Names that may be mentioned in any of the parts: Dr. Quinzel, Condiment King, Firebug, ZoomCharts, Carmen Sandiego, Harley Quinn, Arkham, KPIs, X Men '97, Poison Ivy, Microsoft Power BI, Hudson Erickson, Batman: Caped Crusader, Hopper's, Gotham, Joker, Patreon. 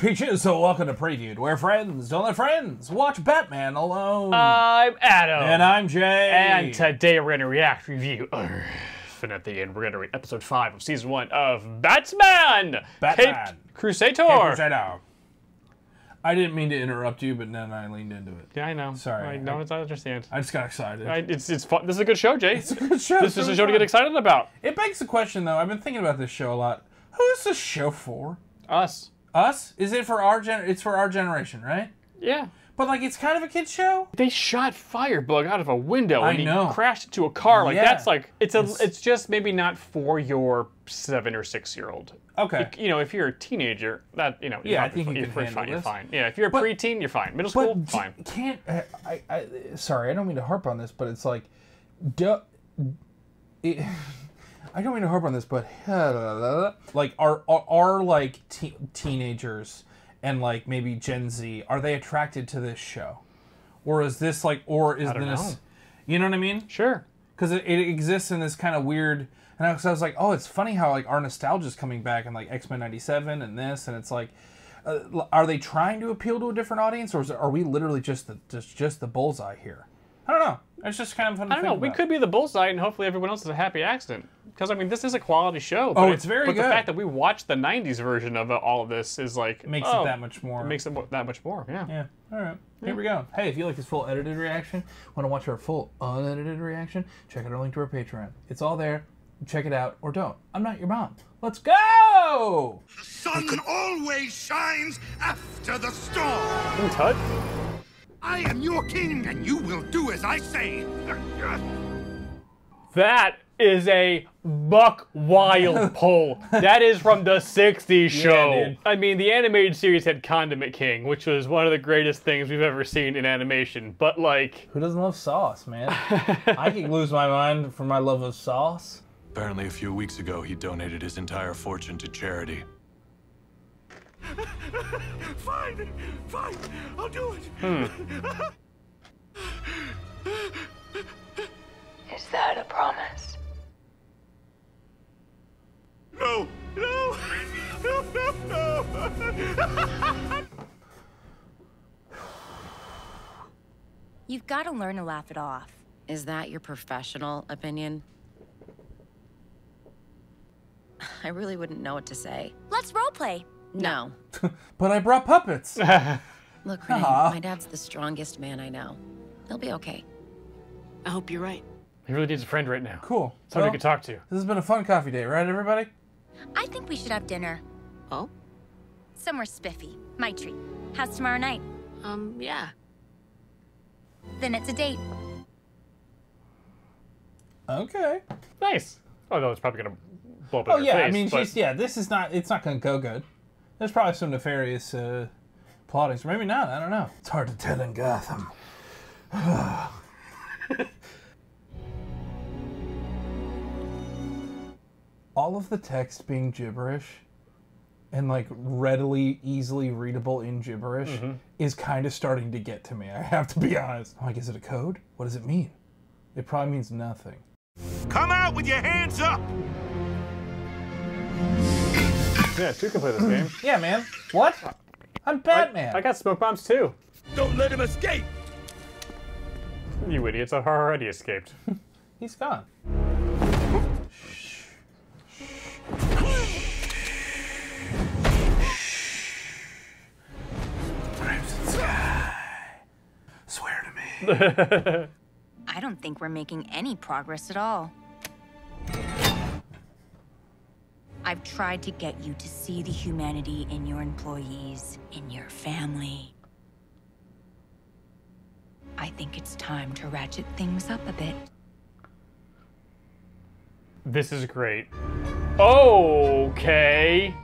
peaches, so welcome to Preview'd. We're friends, don't let friends watch Batman alone. I'm Adam. And I'm Jay. And today we're going to react, review, and at the end we're going to read episode 5 of season 1 of Batman: Caped Crusader. I didn't mean to interrupt you, but then I leaned into it. Yeah, I know. Sorry. I understand. I just got excited. It's fun. This is a good show, Jay. It's a good show. This is a show to get excited about. It begs the question, though. I've been thinking about this show a lot. Who is this show for? Us. Us? Is it for our generation? It's for our generation, right? Yeah. But, like, it's kind of a kid's show. They shot Firebug out of a window and he crashed into a car. Like, that's like, it's just maybe not for your 7- or 6-year-old. Okay. You know, if you're a teenager, yeah, I think you're fine. Yeah, if you're a preteen, you're fine. Middle school, fine. Sorry, I don't mean to harp on this, but it's like, I don't mean to harp on this, but like are like teenagers and like maybe Gen Z, are they attracted to this show, or is this like, or is this, you know what I mean? Sure. Because it exists in this kind of weird. And I was like, oh, it's funny how like our nostalgia is coming back, and like X Men '97 and this, and it's like, are they trying to appeal to a different audience, or are we literally just the bullseye here? I don't know. It's just kind of fun to think about. We could be the bullseye, and hopefully everyone else is a happy accident. Because, I mean, this is a quality show. But it's very good. But the fact that we watched the 90s version of all of this is like... Makes it that much more. It makes it that much more, yeah. Yeah. All right. Here we go. Hey, if you like this full edited reaction, want to watch our full unedited reaction, check out our link to our Patreon. It's all there. Check it out, or don't. I'm not your mom. Let's go! The sun always shines after the storm. In touch? I am your king, and you will do as I say. That is a buck wild pull. That is from the 60s show. Yeah, I mean, the animated series had Condiment King, which was one of the greatest things we've ever seen in animation. But like... Who doesn't love sauce, man? I could lose my mind for my love of sauce. Apparently a few weeks ago, he donated his entire fortune to charity. Fine, I'll do it. Is that a promise? No. You've got to learn to laugh it off. Is that your professional opinion? I really wouldn't know what to say. Let's roleplay. No. But I brought puppets. Look, Renee, my dad's the strongest man I know. He'll be okay. I hope you're right. He really needs a friend right now. Cool. Somebody we could talk to. This has been a fun coffee date, right, everybody? I think we should have dinner. Oh? Somewhere spiffy. My treat. How's tomorrow night? Yeah. Then it's a date. Okay. Nice. Although it's probably going to blow up in her face, I mean, this is not, it's not going to go good. There's probably some nefarious plottings. Maybe not. I don't know. It's hard to tell in Gotham. All of the text being gibberish and like readily, easily readable in gibberish is kind of starting to get to me. I have to be honest. I'm like, is it a code? What does it mean? It probably means nothing. Come out with your hands up! Yeah, two can play this game. Yeah, man. What? I'm Batman. I got smoke bombs too. Don't let him escape! You idiots! I've already escaped. He's gone. Crimson Sky. Swear to me. I don't think we're making any progress at all. I've tried to get you to see the humanity in your employees, in your family. I think it's time to ratchet things up a bit. This is great. Okay.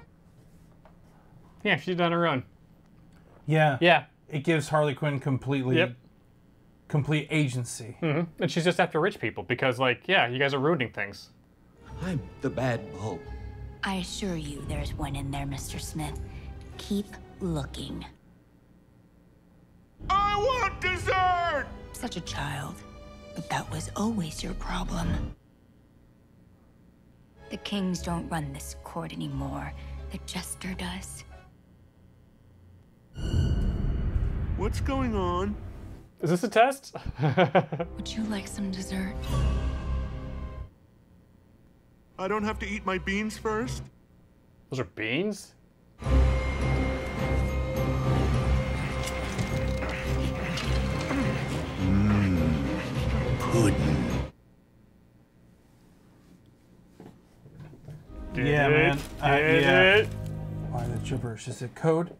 Yeah, she's on her own. Yeah. Yeah. It gives Harley Quinn complete agency. Mm-hmm. And she's just after rich people because, like, yeah, you guys are ruining things. I'm the bad bull. I assure you there's one in there, Mr. Smith. Keep looking. I want dessert! Such a child. But that was always your problem. The kings don't run this court anymore. The jester does. What's going on? Is this a test? Would you like some dessert? I don't have to eat my beans first? Those are beans? Pudding. Did it. Why the gibberish? Is it code?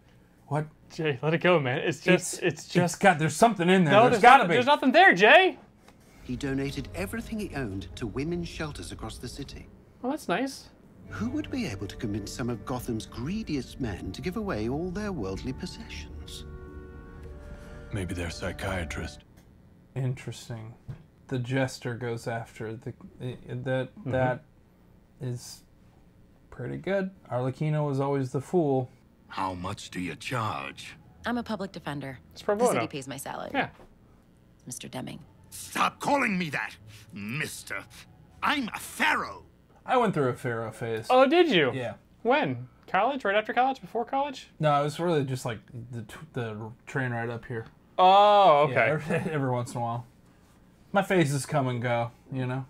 What? Jay, let it go, man. It's just God, there's something in there. No, there's gotta be. There's nothing there, Jay. He donated everything he owned to women's shelters across the city. Oh, that's nice. Who would be able to convince some of Gotham's greediest men to give away all their worldly possessions? Maybe their psychiatrist. Interesting. The jester goes after that is pretty good. Arlecchino was always the fool. How much do you charge? I'm a public defender. It's pro bono. The city pays my salary. Yeah. Mr. Deming. Stop calling me that, mister. I'm a pharaoh. I went through a pharaoh phase. Oh, did you? Yeah. When? College? Right after college? Before college? No, it was really just like the train ride up here. Oh, okay. Yeah, every once in a while. My phases come and go, you know?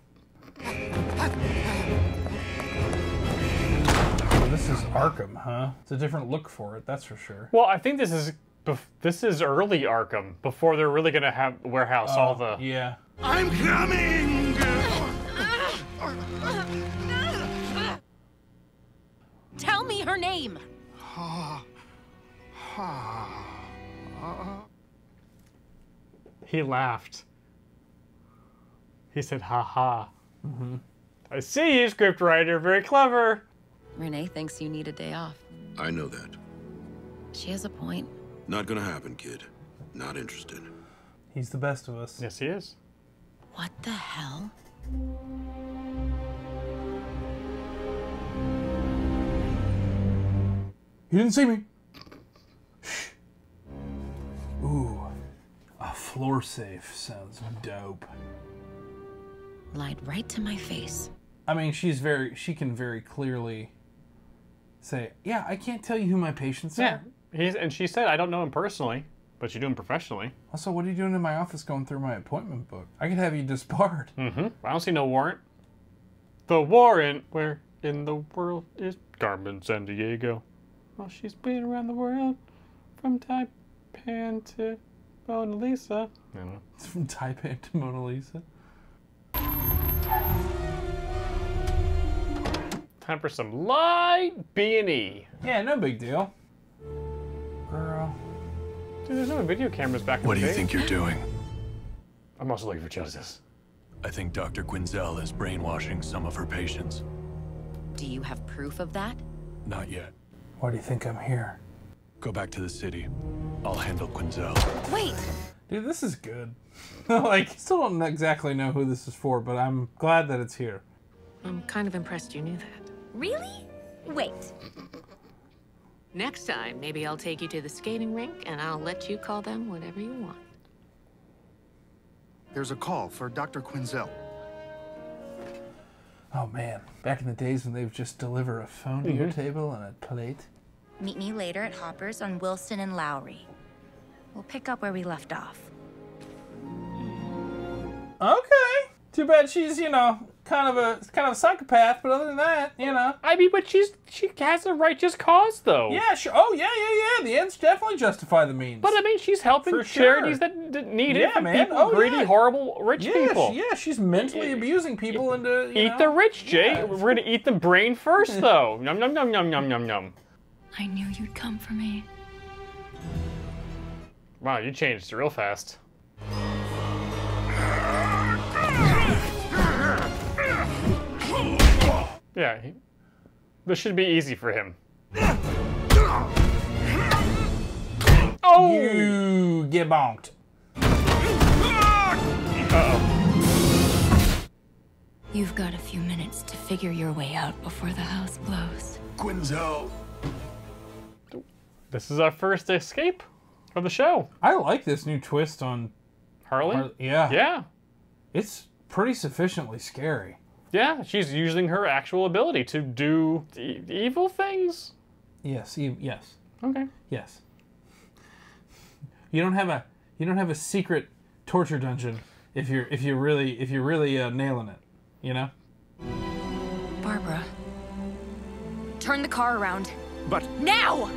This is Arkham, huh? It's a different look for it, that's for sure. Well, I think this is early Arkham, before they're really gonna have warehouse all the... Yeah. I'm coming! Tell me her name! He laughed. He said, ha ha. Mm-hmm. I see you, scriptwriter, very clever. Renee thinks you need a day off. I know that. She has a point. Not gonna happen, kid. Not interested. He's the best of us. Yes, he is. What the hell? You didn't see me. Shh. Ooh, a floor safe sounds dope. Lied right to my face. I mean, she can very clearly say, yeah, I can't tell you who my patients are. Yeah, and she said, I don't know him personally, but you do him professionally. Also, what are you doing in my office going through my appointment book? I could have you disbarred. Mm-hmm. I don't see no warrant. The warrant? Where in the world is Carmen Sandiego? Well, she's been around the world from Taipan to Mona Lisa. I don't know. It's from Taipan to Mona Lisa. Time for some light B&E. Yeah, no big deal. Girl. Dude, there's no video cameras back in the day. What do you think you're doing? I'm also looking for justice. I think Dr. Quinzel is brainwashing some of her patients. Do you have proof of that? Not yet. Why do you think I'm here? Go back to the city. I'll handle Quinzel. Wait! Dude, this is good. Like, I still don't exactly know who this is for, but I'm glad that it's here. I'm kind of impressed you knew that. Really? Wait. Next time, maybe I'll take you to the skating rink and I'll let you call them whatever you want. There's a call for Dr. Quinzel. Oh man, back in the days when they would just deliver a phone to your table and a plate. Meet me later at Hopper's on Wilson and Lowry. We'll pick up where we left off. Okay. Too bad she's, you know, kind of a psychopath, but other than that, you know. I mean, but she has a righteous cause, though. Yeah, sure. Oh, yeah. The ends definitely justify the means. But I mean, she's helping charities that need it. Yeah, man. People, greedy, horrible, rich people. Yeah, she's mentally abusing people into, you know. Eat the rich, Jay. Yeah. We're gonna eat the brain first, though. Nom nom nom nom nom nom nom. I knew you'd come for me. Wow, you changed real fast. Yeah, this should be easy for him. Oh! You get bonked. Uh-oh. You've got a few minutes to figure your way out before the house blows. Quinzel. This is our first escape from the show. I like this new twist on Harley. Yeah. Yeah. It's pretty sufficiently scary. Yeah, she's using her actual ability to do evil things. Yes. Okay. Yes. You don't have a secret torture dungeon if you're really nailing it, you know. Barbara, turn the car around. But now.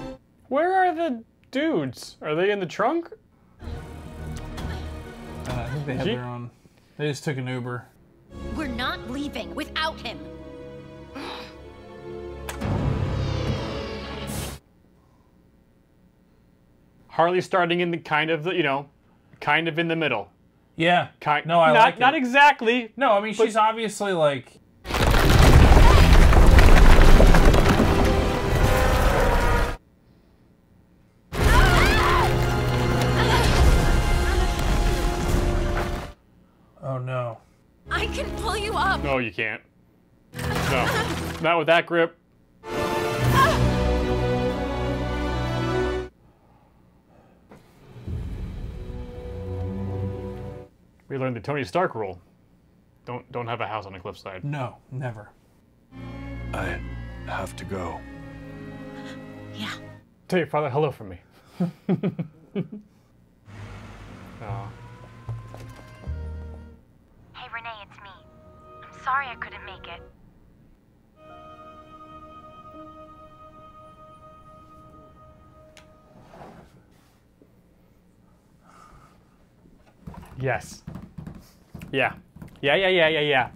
Where are the dudes? Are they in the trunk? I think they have their own. They just took an Uber. We're not leaving without him. Harley starting in the kind of in the middle. Yeah. Not exactly. No, I mean she's obviously like. Oh no. I can pull you up. No, you can't. No, not with that grip. We learned the Tony Stark rule. Don't have a house on a cliffside. No, never. I have to go. Yeah. Tell your father hello from me. Oh. Hey Renee, it's me. I'm sorry I couldn't make it. Yes. Yeah. Yeah.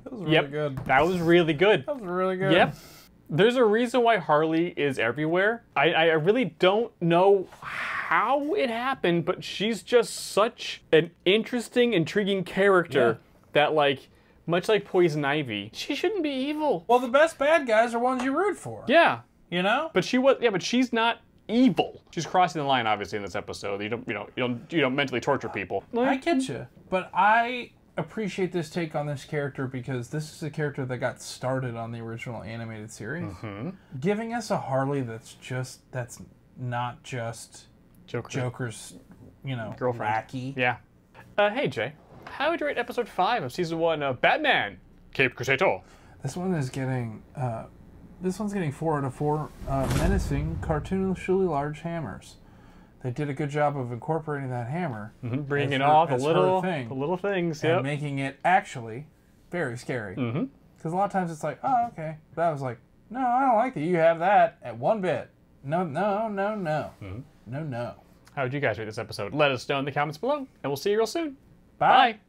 That was really good. Yep. There's a reason why Harley is everywhere. I really don't know how it happened, but she's just such an interesting, intriguing character that, like, much like Poison Ivy, she shouldn't be evil. Well, the best bad guys are ones you root for. Yeah. You know? But she was, yeah, but she's not evil. She's crossing the line, obviously, in this episode. You don't mentally torture people. Like, I get you, but I appreciate this take on this character because this is a character that got started on the original animated series, giving us a Harley that's not just Joker. Joker's, you know, girlfriend. Wacky. Yeah. Hey Jay, how would you rate episode 5 of season 1 of Batman: Caped Crusader? This one is getting. This one's getting 4 out of 4 menacing, cartoonishly large hammers. They did a good job of incorporating that hammer, bringing all the little things, and making it actually very scary. Because a lot of times it's like, oh, okay. But I was like, no, I don't like that you have that at one bit. No. No. How would you guys rate this episode? Let us know in the comments below, and we'll see you real soon. Bye.